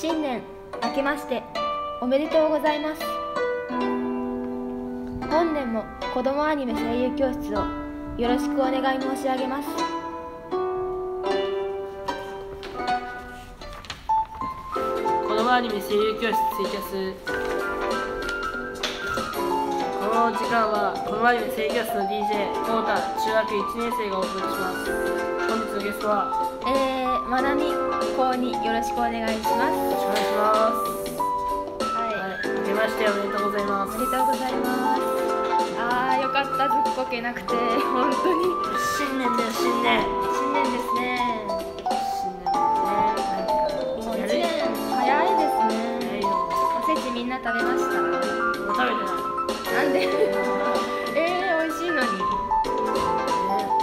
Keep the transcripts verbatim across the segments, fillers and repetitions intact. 新年明けましておめでとうございます。本年も子どもアニメ声優教室をよろしくお願い申し上げます。子どもアニメ声優教室ツイキャス、この時間はこのアニメ声優教室の ディージェー コウタ中学いちねん生がお送りします。本日のゲストはえー、まなみこうによろしくお願いします。よろしくお願いします。はい、はい、明けましておめでとうございます。おめでとうございます。あーよかった、ずっこけなくて本当に新年だよ、新年新年ですね。新年だね。もういちねん早いですね。おせちみんな食べました？もう食べてない。なんでえー、美味しいのに、ね、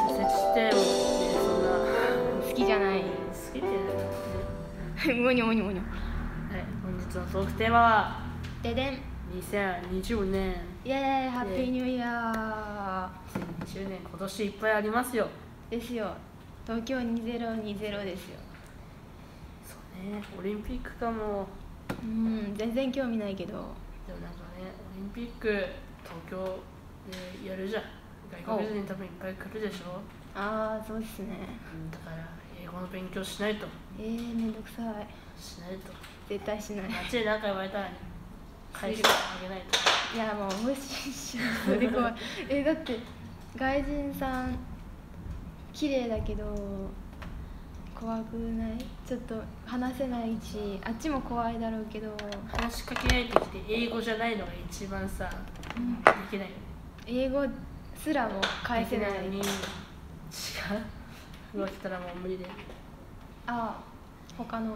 おせちってもね、そんな好きじゃない。好きってない。むにょむにょむにょ。はい、本日のトークテーマはででんにせんにじゅうねん。イエーイ、ハッピーニューイヤー。にせんにじゅうねん、今年いっぱいありますよ。ですよ、東京にせんにじゅうですよ。そうね、オリンピックかも。うん、全然興味ないけど。でもなんかね、オリンピック東京でやるじゃん。外国人多分いっぱい来るでしょ。ああ、そうですね。だから英語の勉強しないと。えー、めんどくさい。しないと。絶対しない。街で何か言われたらね、返してあげないと。いやもう無視しない。怖い。えー、だって外人さん綺麗だけど怖くない？ちょっと話せないし、あっちも怖いだろうけど、話しかけられてきて英語じゃないのが一番さ、うん、できないよね。英語すらも返せないのに違うわ来たらもう無理で。ああ、他の今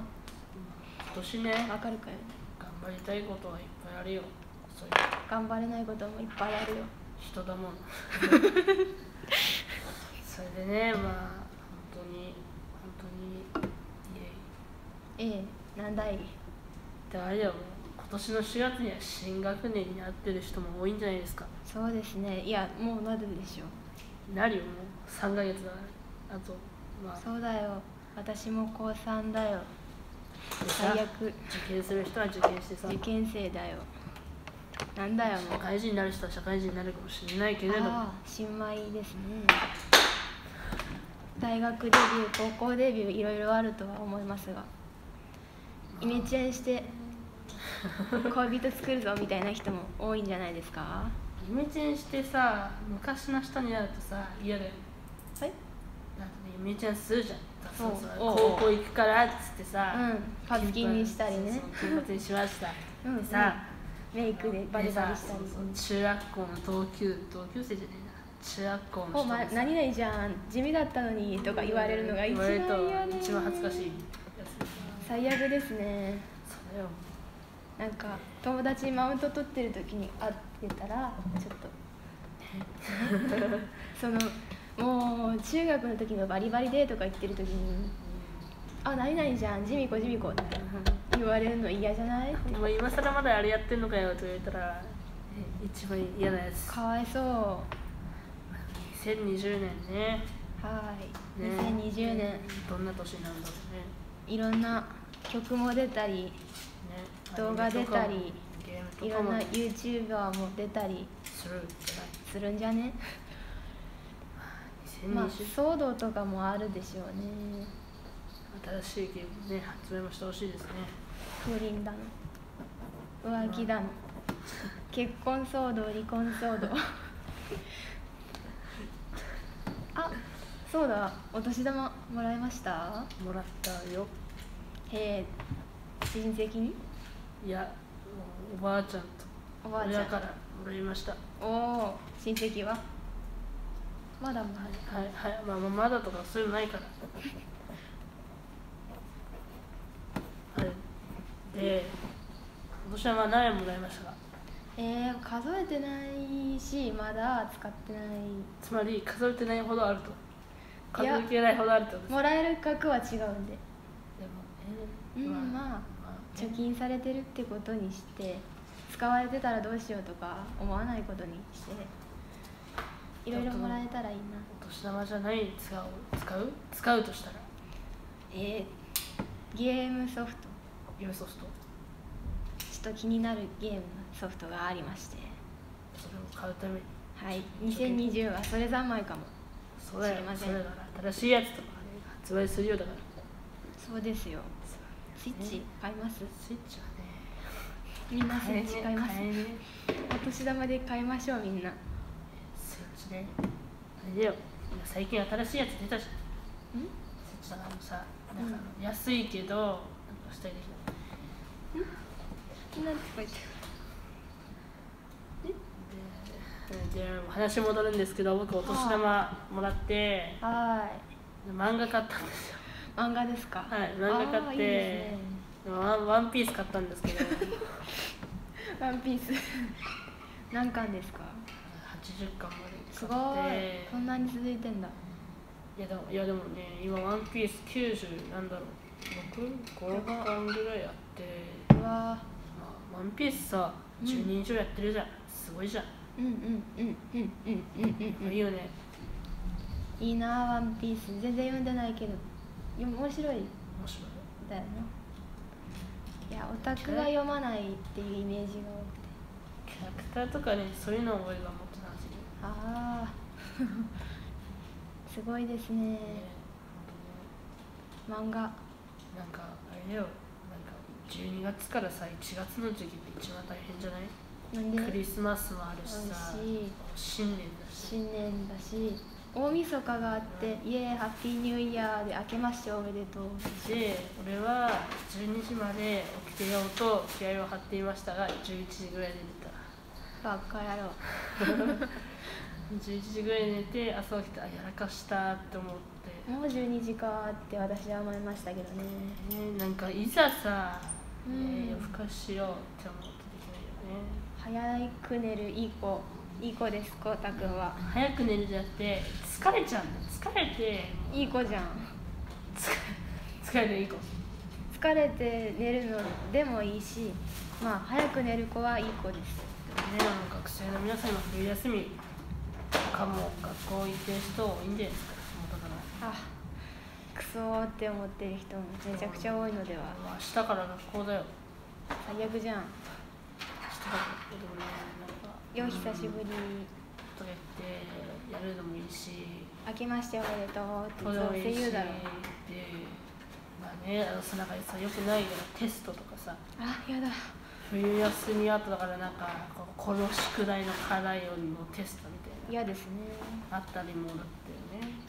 年ね、わかるかよ。頑張りたいことはいっぱいあるよ。そういう頑張れないこともいっぱいあるよ。人だもん。それでね、まあ本当にええ、なんだい。であれだよ、今年のしがつには新学年になってる人も多いんじゃないですか。そうですね。いや、もうなるでしょ。なるよ、もうさんかげつだから。あと、まあそうだよ、私もこうさんだよ。最悪。受験する人は受験してさ、受験生だよ。なんだよ、もう社会人になる人は社会人になるかもしれないけれども。ああ、新米ですね。大学デビュー、高校デビュー、いろいろあるとは思いますが、イメチェンして恋人作るぞみたいな人も多いんじゃないですか。イメチェンしてさ、昔の人に会うとさ、嫌だよ。はい、なんかね、イメチェンするじゃん。そうそう、高校行くからっつってさ、パッキンにしたりね、金髪にしましたでさ、メイクでバリバリしたり、中学校の同級同級生じゃねえな、中学校の人もさ、何々じゃん、地味だったのにとか言われるのが一番嫌で、一番恥ずかしい。最悪ですね。そうだよ。なんか友達にマウント取ってる時に会ってたらちょっとそのもう中学の時のバリバリでとか言ってる時に、あ、何々じゃん、ジミコジミコって言われるの嫌じゃない？ってもう今更まだあれやってんのかよと言われたら一番嫌なやつ。かわいそう。にせんにじゅうねんね。はい。ね、にせんにじゅうねん。どんな年になるんだろうね。いろんな曲も出たり、ね、動画出たり、いろんな ユーチューバー も出たりするするんじゃね。まあ騒動とかもあるでしょうね。新しいゲームね、発売もしてほしいですね。不倫だの、浮気だの、結婚騒動、離婚騒動。あ、そうだ、お年玉もらいました？もらったよ。へえ、親戚に？いや、おばあちゃんとおばあちゃんからもらいました。おお、親戚はまだもらえない。はいはい、まあ、まだとかそういうのないから。はい、で、お年玉何円もらいましたか？えー、数えてないし、まだ使ってない。つまり、数えてないほどあると。数えきれないほどあるってことです。もらえる額は違うんで。でもえー、うん、まあ、まあ、貯金されてるってことにして、使われてたらどうしようとか思わないことにして、いろいろもらえたらいいな。お年玉じゃない、使う使う使うとしたらえー、ゲームソフト。夢ソフトちょっと気になるゲームソフトがありまして、それを買うために、はい、にせんにじゅうはそれ三昧かもしれません。それだから新しいやつとか発売するようだから。そうですよ。スイッチ買います？スイッチはね、みんなスイッチ買います。お年玉で買いましょう、みんな。スイッチね、あれだよ、最近新しいやつ出たじゃん。スイッチだからもさ、なんか安いけどなんかしたいでしょ。ん？なんて書いてある？で、話戻るんですけど、僕お年玉もらって漫画買ったんですよ。漫画ですか？はい、漫画買ってワン、ワンピース買ったんですけどワンピース何巻ですか？はちじゅっかんまで。すごい、そんなに続いてんだ。いやでも、いやでもね、今ワンピースきゅうじゅうなんだろう、ろく、ご、ろっかんぐらいやって。うわー、ワンピースさ、じゅうにん以上やってるじゃん、すごいじゃん。うんうんうんうんうんうんうん、いいよね。いいなぁ、ワンピース。全然読んでないけど面白い。面白いだよな。いや、オタクが読まないっていうイメージが多くて、キャラクターとかね、そういうのを覚えるのはもっと楽しい。ああすごいですね、漫画。なんかあれだよ、なんかじゅうにがつからさ、いちがつの時期って一番大変じゃない？なんで？クリスマスもあるしさ、新年だし、新年だし、大晦日があって、うん、イエーイ、ハッピーニューイヤーで明けましておめでとう。で、俺はじゅうにじまで起きてようと気合を張っていましたが、じゅういちじぐらいで寝た。バカ野郎じゅういちじぐらいで寝て、朝起きて、あ、やらかしたって思って、もうじゅうにじかって私は思いましたけどね。えー、なんかいざさ、うん、夜更かしようって思うとできないよね。早く寝るいい子。いい子です、こうたくんは。早く寝るじゃなくて、疲れちゃうんだ。疲れていい子じゃん。疲れていい子。疲れて寝るのでもいいし、まあ早く寝る子はいい子です。でもね、学生の皆さんは冬休みとかも学校行ってる人多いんじゃないですか。ああ、クソーって思ってる人もめちゃくちゃ多いのでは。明日から学校だよ。最悪じゃん。明日から学校だよね。よ、久しぶりとか言ってやるのもいいし、明けましておめでとうってどうせ言うだろう。で、まあね、あのその中でさ、よくないようなテストとかさ、あ、やだ、冬休み後だから、なんかこの宿題の課題のテストみたいな、嫌ですね、あったりもだって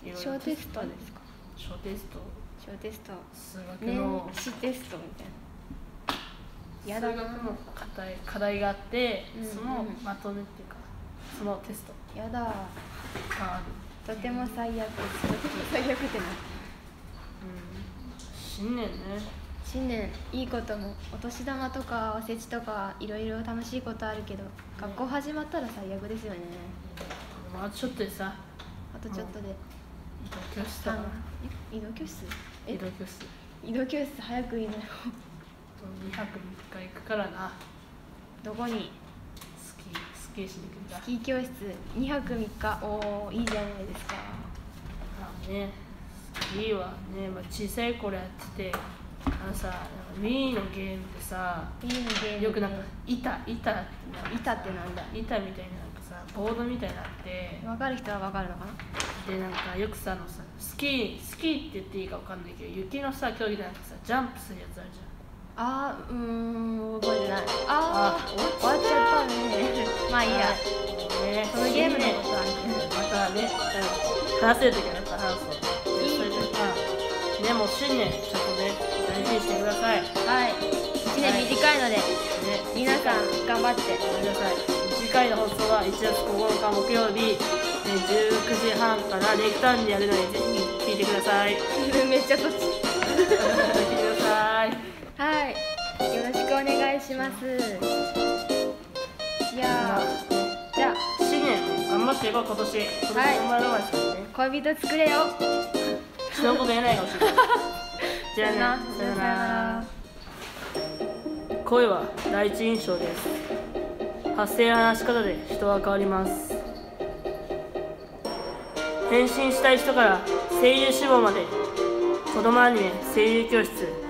ね。小テストですか？小テスト、小テスト、数学の年始テストみたいな、数学の課題、課題があって、うん、そのまとめっていうか、そのテスト。やだ。ああ、とても最悪。とても最悪ってな。うん。新年ね。新年、いいことも、お年玉とかおせちとか、いろいろ楽しいことあるけど、ね、学校始まったら最悪ですよね。あとちょっとでさ。あとちょっとで。移動教室。移動教室。移動教室。移動教室、早くいいのよ。にはくみっか行くからな。どこに？スキー、スキーしに行くんだ。スキー教室にはくみっか、おー、いいじゃないですか。あね、スキーはね、まあ、小さい頃やってて、あのさ、Wii のゲームでさ、Wii のゲームでよくなんか板、板、板ってなんだ？板みたいな、なんかさ、ボードみたいなのあって、分かる人は分かるのかな？で、なんかよくさ、あのさ、スキー、スキーって言っていいか分かんないけど、雪のさ、競技でなんかさ、ジャンプするやつあるじゃん。あー、うーん、覚えてない。あー、終わっちゃったねまあいいや、そのゲームのことはまたね、話せるときはやっぱ話そう。いいね、もう新年ちょっとね、大事にしてください。はい、いちねん短いので皆さん頑張ってください。次回の放送はいちがつここのか木曜日じゅうくじはんからレイクタウンでやるので、ぜひ聞いてください。めっちゃとち聞いてください。はい、よろしくお願いします。いやー、じゃあ新年頑張っていこう、今年。はい。恋人作れよ。そのこと言えないかもしれない。じゃあね。さよなら。恋は第一印象です。発声や話し方で人は変わります。変身したい人から声優志望まで、子供アニメ声優教室。